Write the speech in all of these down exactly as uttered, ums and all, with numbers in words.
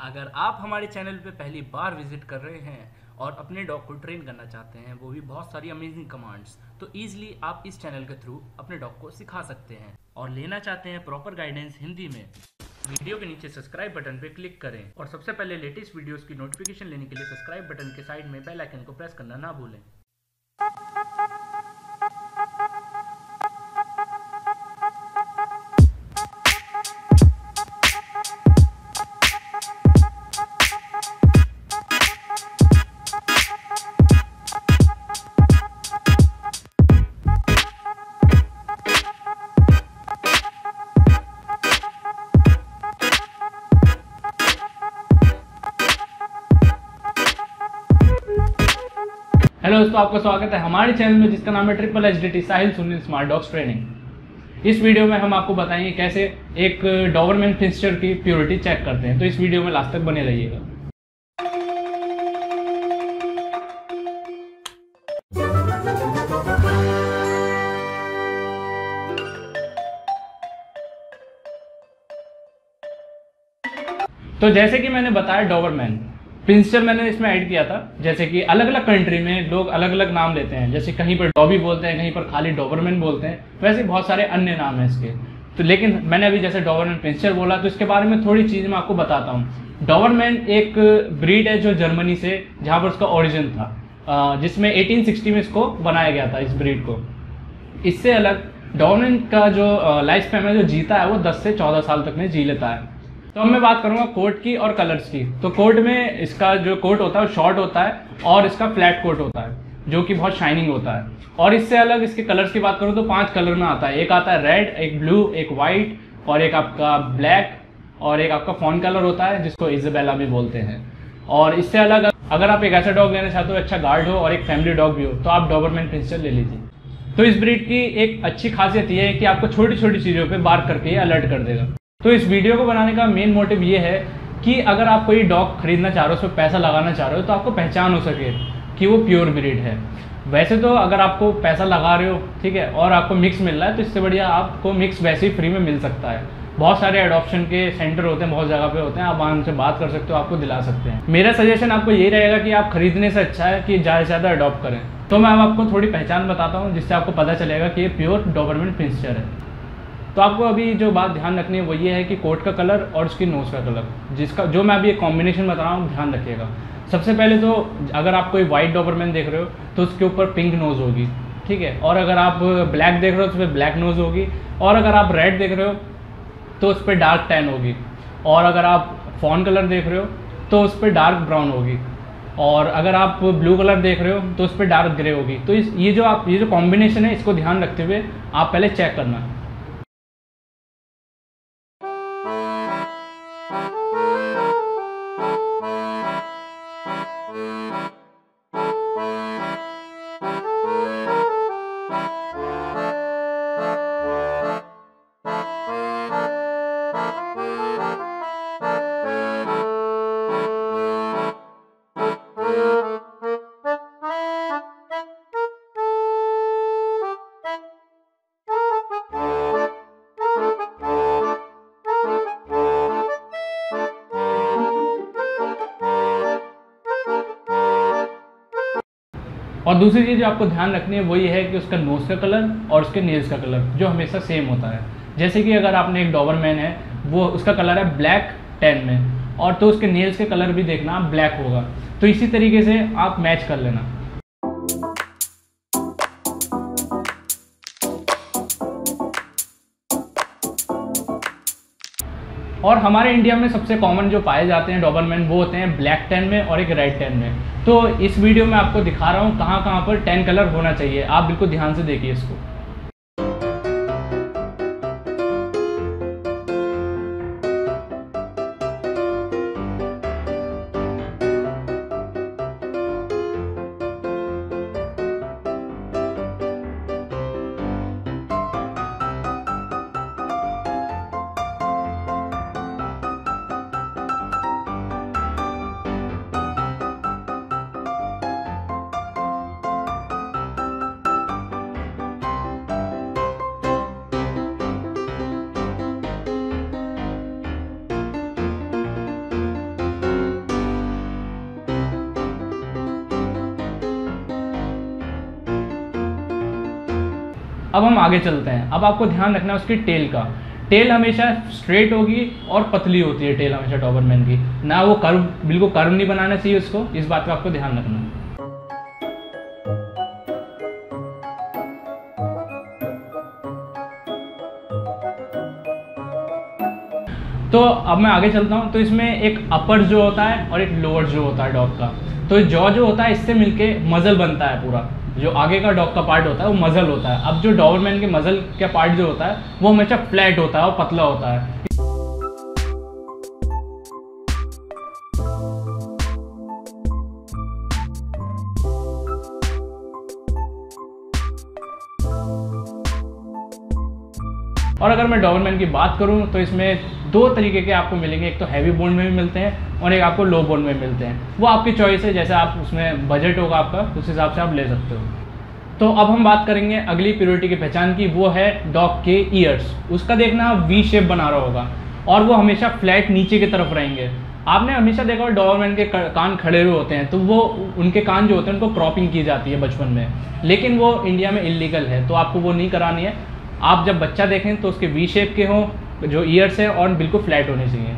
अगर आप हमारे चैनल पे पहली बार विजिट कर रहे हैं और अपने डॉग को ट्रेन करना चाहते हैं, वो भी बहुत सारी अमेजिंग कमांड्स, तो ईजिली आप इस चैनल के थ्रू अपने डॉग को सिखा सकते हैं। और लेना चाहते हैं प्रॉपर गाइडेंस हिंदी में, वीडियो के नीचे सब्सक्राइब बटन पे क्लिक करें और सबसे पहले लेटेस्ट वीडियोस की नोटिफिकेशन लेने के लिए सब्सक्राइब बटन के साइड में बेल आइकन को प्रेस करना ना भूलें। हेलो दोस्तों, आपका स्वागत है हमारे चैनल में जिसका नाम है triple H D Sahil Sunil smart dogs training. इस वीडियो में हम आपको बताएंगे कैसे एक डॉबरमैन पिंस्चर की प्योरिटी चेक करते हैं, तो इस वीडियो में लास्ट तक बने रहिएगा। तो जैसे कि मैंने बताया, डॉबरमैन पिंस्चर मैंने इसमें ऐड किया था। जैसे कि अलग अलग कंट्री में लोग अलग अलग नाम लेते हैं, जैसे कहीं पर डॉबी बोलते हैं, कहीं पर खाली डॉबरमैन बोलते हैं, वैसे बहुत सारे अन्य नाम हैं इसके। तो लेकिन मैंने अभी जैसे डॉबरमैन पिंस्चर बोला, तो इसके बारे में थोड़ी चीज़ मैं आपको बताता हूँ। डॉबरमैन एक ब्रीड है जो जर्मनी से, जहाँ पर उसका ऑरिजिन था, जिसमें एटीन सिक्सटी में इसको बनाया गया था, इस ब्रीड को। इससे अलग डॉबरमैन का जो लाइफ स्पैन में जो जीता है वो दस से चौदह साल तक में जी लेता है। तो अब मैं बात करूंगा कोट की और कलर्स की। तो कोट में इसका जो कोट होता है वो शॉर्ट होता है और इसका फ्लैट कोट होता है जो कि बहुत शाइनिंग होता है। और इससे अलग इसके कलर्स की बात करूं तो पांच कलर में आता है। एक आता है रेड, एक ब्लू, एक वाइट और एक आपका ब्लैक और एक आपका फॉन कलर होता है जिसको इजाबेला भी बोलते हैं। और इससे अलग अगर आप एक ऐसा डॉग लेना चाहते हो अच्छा गार्ड हो और एक फैमिली डॉग भी हो, तो आप डॉबरमैन पिंस्चर ले लीजिए। तो इस ब्रीड की एक अच्छी खासियत यह है कि आपको छोटी छोटी चीज़ों पर बार्क करके अलर्ट कर देगा। तो इस वीडियो को बनाने का मेन मोटिव ये है कि अगर आप कोई डॉग खरीदना चाह रहे हो, उस पर पैसा लगाना चाह रहे हो, तो आपको पहचान हो सके कि वो प्योर ब्रीड है। वैसे तो अगर आपको पैसा लगा रहे हो, ठीक है, और आपको मिक्स मिल रहा है, तो इससे बढ़िया आपको मिक्स वैसे ही फ्री में मिल सकता है। बहुत सारे एडॉप्शन के सेंटर होते हैं, बहुत जगह पे होते हैं, आप वहाँ उनसे बात कर सकते हो, आपको दिला सकते हैं। मेरा सजेशन आपको यही रहेगा कि आप खरीदने से अच्छा है कि ज़्यादा से ज़्यादा अडॉप्ट करें। तो मैं आपको थोड़ी पहचान बताता हूँ जिससे आपको पता चलेगा कि ये प्योर डॉबरमैन पिंस्चर है। तो आपको अभी जो बात ध्यान रखनी है वो ये है कि कोट का कलर और उसकी नोज़ का कलर, जिसका जो मैं अभी एक कॉम्बिनेशन बता रहा हूँ, ध्यान रखिएगा। सबसे पहले तो अगर आप कोई वाइट डॉबरमैन देख रहे हो तो उसके ऊपर पिंक नोज़ होगी, ठीक है। और अगर आप ब्लैक देख रहे हो तो उस पर ब्लैक नोज़ होगी। और अगर आप रेड देख रहे हो तो उस पर डार्क टैन होगी। और अगर आप फॉन कलर देख रहे हो तो उस पर डार्क ब्राउन होगी। और अगर आप ब्लू कलर देख रहे हो तो उस पर डार्क ग्रे होगी। तो इस ये जो आप ये जो कॉम्बिनेशन है, इसको ध्यान रखते हुए आप पहले चेक करना। और दूसरी चीज़ जो आपको ध्यान रखनी है वो ये है कि उसका नोज़ का कलर और उसके नेल्स का कलर जो हमेशा सेम होता है। जैसे कि अगर आपने एक डॉबरमैन है, वो उसका कलर है ब्लैक टैन में, और तो उसके नेल्स के कलर भी देखना ब्लैक होगा। तो इसी तरीके से आप मैच कर लेना। और हमारे इंडिया में सबसे कॉमन जो पाए जाते हैं डॉबरमैन, वो होते हैं ब्लैक टैन में और एक रेड टैन में। तो इस वीडियो में आपको दिखा रहा हूँ कहाँ कहाँ पर टैन कलर होना चाहिए। आप बिल्कुल ध्यान से देखिए इसको। अब हम आगे चलते हैं। अब आपको ध्यान रखना है उसकी टेल का। टेल हमेशा स्ट्रेट होगी और पतली होती है टेल हमेशा डॉबरमैन की, ना वो कर्व, बिल्कुल कर्व नहीं बनाना चाहिए उसको, इस बात का आपको ध्यान रखना है। तो अब मैं आगे चलता हूँ। तो इसमें एक अपर जो होता है और एक लोअर जो होता है डॉग का। तो जॉ जो होता है इससे मिलके मजल बनता है पूरा, जो आगे का डॉग का पार्ट होता है वो मजल होता है। अब जो डॉबरमैन के मजल का पार्ट जो होता है वो हमेशा फ्लैट होता है और पतला होता है। और अगर मैं डॉबरमैन की बात करूं तो इसमें दो तरीके के आपको मिलेंगे, एक तो हैवी बोन में भी मिलते हैं और एक आपको लो बोन में मिलते हैं। वो आपकी चॉइस है, जैसे आप उसमें बजट होगा आपका उस हिसाब से आप ले सकते हो। तो अब हम बात करेंगे अगली प्योरिटी की पहचान की, वो है डॉग के ईयर्स। उसका देखना वी शेप बना रहा होगा और वो हमेशा फ्लैट नीचे की तरफ रहेंगे। आपने हमेशा देखा डॉबरमैन के कान खड़े हुए होते हैं, तो वो उनके कान जो होते हैं उनको क्रॉपिंग की जाती है बचपन में, लेकिन वो इंडिया में इलीगल है तो आपको वो नहीं करानी है। आप जब बच्चा देखें तो उसके वी शेप के हों जो ईयर्स है और बिल्कुल फ्लैट होने चाहिए।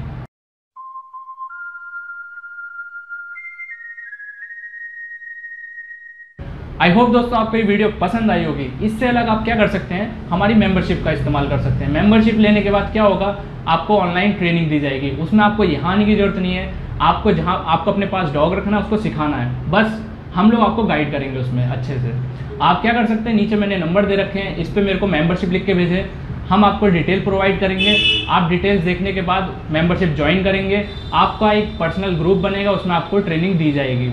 आई होप दोस्तों आपको ये वीडियो पसंद आई होगी। इससे अलग आप क्या कर सकते हैं, हमारी मेंबरशिप का इस्तेमाल कर सकते हैं। मेंबरशिप लेने के बाद क्या होगा, आपको ऑनलाइन ट्रेनिंग दी जाएगी। उसमें आपको यहाँ आने की जरूरत नहीं है, आपको जहाँ आपको अपने पास डॉग रखना उसको सिखाना है, बस हम लोग आपको गाइड करेंगे उसमें अच्छे से। आप क्या कर सकते हैं, नीचे मैंने नंबर दे रखे हैं, इस पर मेरे को मेंबरशिप लिख के भेजें, हम आपको डिटेल प्रोवाइड करेंगे। आप डिटेल्स देखने के बाद मेंबरशिप ज्वाइन करेंगे, आपका एक पर्सनल ग्रुप बनेगा, उसमें आपको ट्रेनिंग दी जाएगी।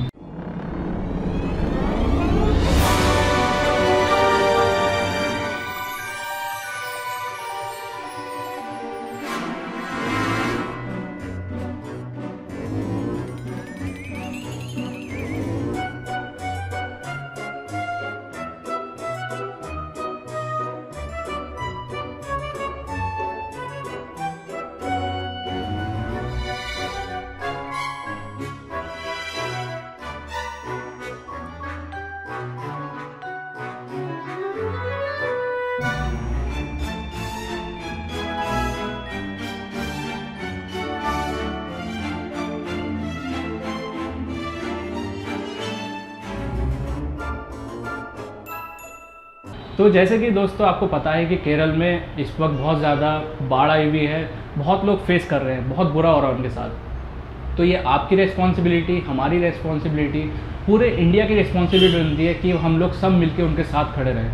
तो जैसे कि दोस्तों आपको पता है कि केरल में इस वक्त बहुत ज़्यादा बाढ़ आई हुई है, बहुत लोग फेस कर रहे हैं, बहुत बुरा हो रहा है उनके साथ। तो ये आपकी रिस्पॉन्सिबिलिटी, हमारी रिस्पॉन्सिबिलिटी, पूरे इंडिया की रिस्पॉन्सिबिलिटी बनती है कि हम लोग सब मिलकर उनके साथ खड़े रहें।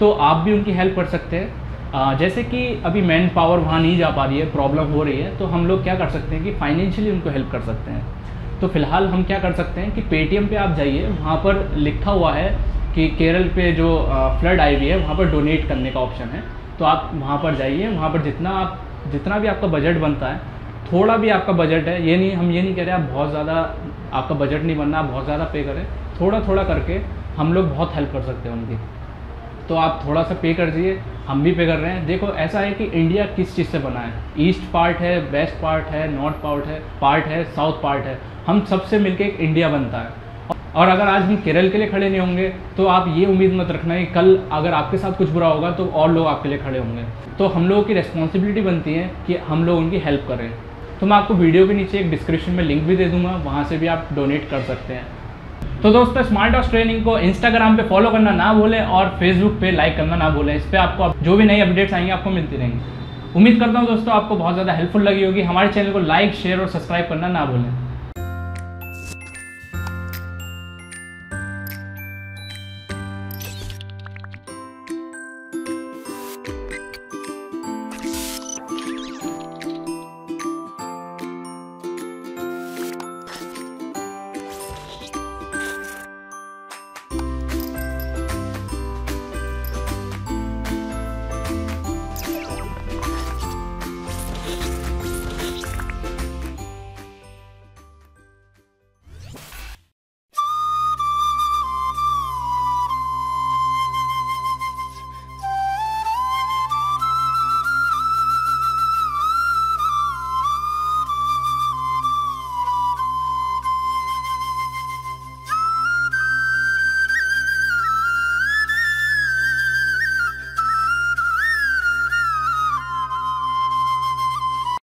तो आप भी उनकी हेल्प कर सकते हैं। जैसे कि अभी मैन पावर वहाँ नहीं जा पा रही है, प्रॉब्लम हो रही है, तो हम लोग क्या कर सकते हैं कि फाइनेंशियली उनको हेल्प कर सकते हैं। तो फिलहाल हम क्या कर सकते हैं कि पेटीएम पर आप जाइए, वहाँ पर लिखा हुआ है कि केरल पे जो फ्लड आई हुई है वहाँ पर डोनेट करने का ऑप्शन है। तो आप वहाँ पर जाइए, वहाँ पर जितना आप जितना भी आपका बजट बनता है, थोड़ा भी आपका बजट है, ये नहीं हम ये नहीं कह रहे आप बहुत ज़्यादा आपका बजट नहीं बनना आप बहुत ज़्यादा पे करें, थोड़ा थोड़ा करके हम लोग बहुत हेल्प कर सकते हैं उनकी। तो आप थोड़ा सा पे कर दीजिए, हम भी पे कर रहे हैं। देखो ऐसा है कि इंडिया किस चीज़ से बना है, ईस्ट पार्ट है, वेस्ट पार्ट है, नॉर्थ पार्ट है पार्ट है साउथ पार्ट है, हम सबसे मिलकर एक इंडिया बनता है। और अगर आज हम केरल के लिए खड़े नहीं होंगे तो आप ये उम्मीद मत रखना कि कल अगर आपके साथ कुछ बुरा होगा तो और लोग आपके लिए खड़े होंगे। तो हम लोगों की रिस्पॉन्सिबिलिटी बनती है कि हम लोग उनकी हेल्प करें। तो मैं आपको वीडियो के नीचे एक डिस्क्रिप्शन में लिंक भी दे दूंगा, वहाँ से भी आप डोनेट कर सकते हैं। तो दोस्तों स्मार्ट डॉग्स ट्रेनिंग को इंस्टाग्राम पर फॉलो करना ना भूलें और फेसबुक पर लाइक करना ना भूलें। इस पर आपको जो भी नई अपडेट्स आएंगे आपको मिलती रहेंगी। उम्मीद करता हूँ दोस्तों आपको बहुत ज़्यादा हेल्पफुल लगी होगी। हमारे चैनल को लाइक शेयर और सब्सक्राइब करना ना भूलें।